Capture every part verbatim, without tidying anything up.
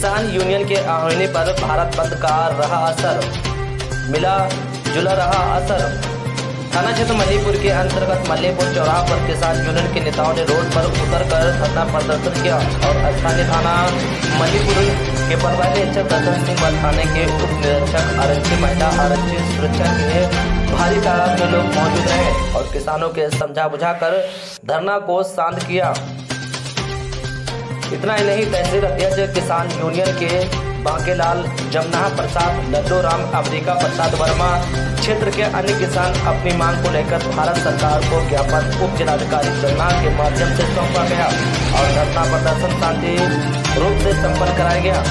किसान यूनियन के आह्वान पर भारत बंद का रहा असर, मिला जुला रहा असर। थाना क्षेत्र मल्हीपुर के अंतर्गत मल्हीपुर चौराहा पर किसान यूनियन के नेताओं ने रोड पर उतरकर धरना प्रदर्शन किया और स्थानीय थाना मल्हीपुर के प्रभारी निरीक्षक दर्शन सिंह व थाने के उप निरीक्षक आरक्षी महिला आरक्षी सुरक्षा के लिए भारी तादाद में लोग मौजूद रहे और किसानों के समझा बुझा कर धरना को शांत किया। इतना ही नहीं, तहसील अध्यक्ष किसान यूनियन के बांकेलाल, जमनाहा प्रसाद, लड्डू राम, अमरीका प्रसाद वर्मा, क्षेत्र के अन्य किसान अपनी मांग को लेकर भारत सरकार को ज्ञापन उप जिलाधिकारी जमना के माध्यम से सौंपा गया और धरना प्रदर्शन शांति रूप से संपन्न कराया गया।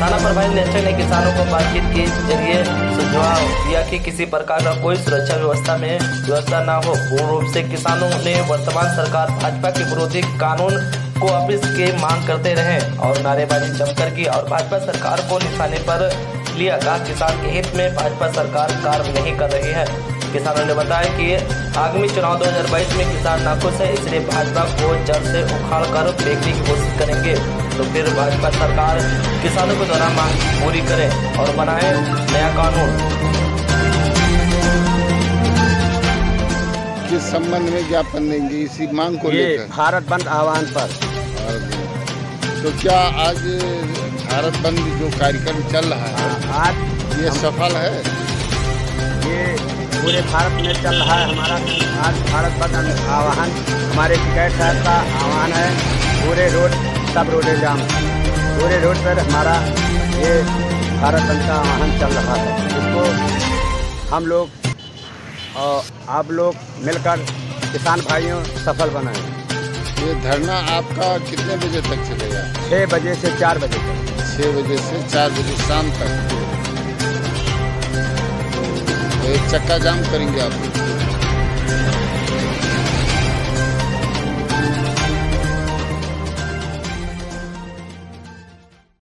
थाना प्रभारी निरीक्षक ने किसानों को बातचीत के जरिए सुझाव दिया कि किसी प्रकार का कोई सुरक्षा व्यवस्था में व्यवस्था न हो। पूर्ण रूप से किसानों ने वर्तमान सरकार भाजपा के विरोधी कानून को वापस के मांग करते रहे और नारेबाजी जमकर की और भाजपा सरकार को निशाने पर लिया। कहा किसान के हित में भाजपा सरकार कार्य नहीं कर रही है। किसानों ने बताया कि आगामी चुनाव दो हज़ार बाईस में किसान नाखुश है, इसलिए भाजपा को जड़ से उखाड़ कर फेंकने की कोशिश करेंगे। तो फिर भाजपा सरकार किसानों को द्वारा मांग पूरी करे और बनाए नया कानून। किस संबंध में ज्ञापन देंगे? इसी मांग को लेकर भारत बंद आह्वान पर। तो क्या आज भारत बंद जो कार्यक्रम चल रहा है आज ये सफल है? ये पूरे भारत में चल रहा है। हमारा आज भारत बंद आह्वान हमारे टिकैत साहब का आह्वान है। पूरे रोड सब रोड जाम, पूरे रोड पर हमारा ये भारत बंद का आह्वान चल रहा है। इसको हम लोग और आप लोग मिलकर किसान भाइयों सफल बनाएं। ये धरना आपका कितने बजे तक चलेगा? छः बजे से चार बजे तक। छः बजे से चार बजे शाम तक। तो एक चक्का जाम करेंगे आप लोग।